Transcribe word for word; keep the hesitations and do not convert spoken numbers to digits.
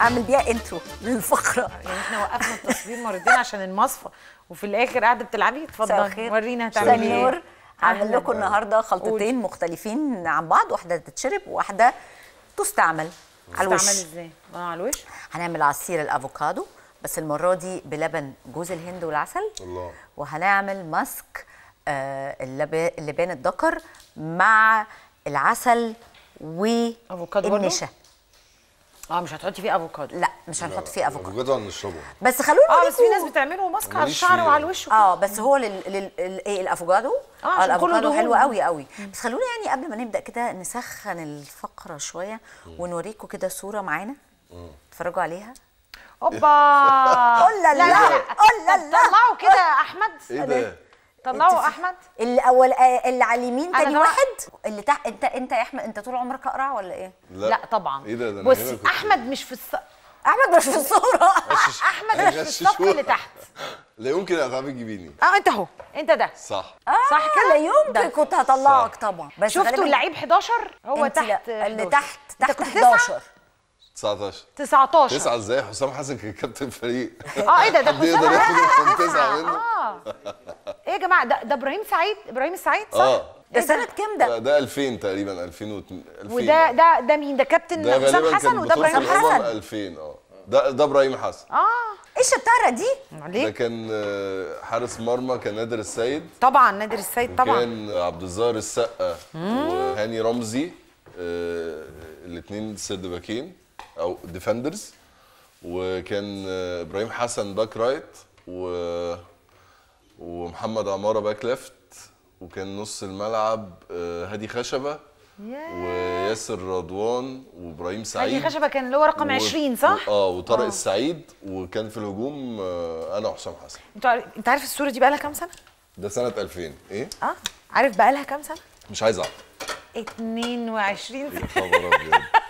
اعمل بيها انترو للفقره. يعني احنا وقفنا التصوير مرتين عشان المصفى وفي الاخر قاعده بتلعبي. اتفضلي ورينا هتعملي ايه. هعمل لكم النهارده خلطتين قول. مختلفين عن بعض، واحده تتشرب وواحده تستعمل على الوش. تستعمل ازاي؟ اه على الوش. هنعمل عصير الافوكادو بس المره دي بلبن جوز الهند والعسل. الله. وهنعمل ماسك آه اللبان الدكر مع العسل والنشا. اه مش هتحطي فيه افوكادو؟ لا مش هنحط فيه افوكادو. افوكادو هنشربه بس خلونا نقول اه بس في ناس بتعمله ماسك على الشعر وعلى الوش. اه بس هو لل لل ايه الافوكادو؟ اه الافوكادو حلو قوي قوي. بس خلونا يعني قبل ما نبدا كده نسخن الفقره شويه ونوريكم كده صوره معانا اتفرجوا عليها. اوبا قلنا لا قلنا لا طلعوا كده احمد. ايه ده؟ طلعوا احمد الاول اللي على اليمين تاني واحد اللي تحت. انت انت يا احمد انت طول عمرك اقرع ولا ايه؟ لا, لا طبعا. ايه ده, ده بصي احمد مش في الص... احمد مش في الصوره. احمد مش في الصف اللي تحت. لا يمكن اتعبي تجيبيني. اه انت اهو انت ده صح. آه صح كده. لا يمكن كنت هطلعك طبعا. بس شفتوا اللعيب حداشر هو تحت اللي تحت تحت حداشر تسعتاشر تسعتاشر. تسعة ازاي؟ حسام حسن كان كابتن فريق. اه ايه ده ده حسام حسن تسعة منه. ايه يا جماعه ده ده ابراهيم سعيد. ابراهيم سعيد صح؟ اه ده سنه كام ده؟ ده ألفين تقريبا ألفين واتنين. وده ده ده مين ده كابتن حسام حسن وده ابراهيم حسن ألفين. اه ده ده ابراهيم حسن. اه ايه الشطاره دي؟ ده كان حارس مرمى كان نادر السيد طبعا. نادر السيد طبعا. كان عبد الظاهر السقه وهاني رمزي الاثنين سيد باكين او ديفندرز. وكان ابراهيم حسن باك رايت و ومحمد عماره باك ليفت. وكان نص الملعب هادي خشبه وياسر رضوان وابراهيم سعيد. هادي خشبه كان اللي هو رقم و... عشرين صح؟ و... اه وطارق السعيد. وكان في الهجوم انا وحسام حسن. انت عارف الصوره دي بقى لها كام سنه؟ ده سنه ألفين. ايه؟ اه عارف بقى لها كام سنه؟ مش عايز اعرف. اتنين وعشرين سنه. يا خبر ابيض.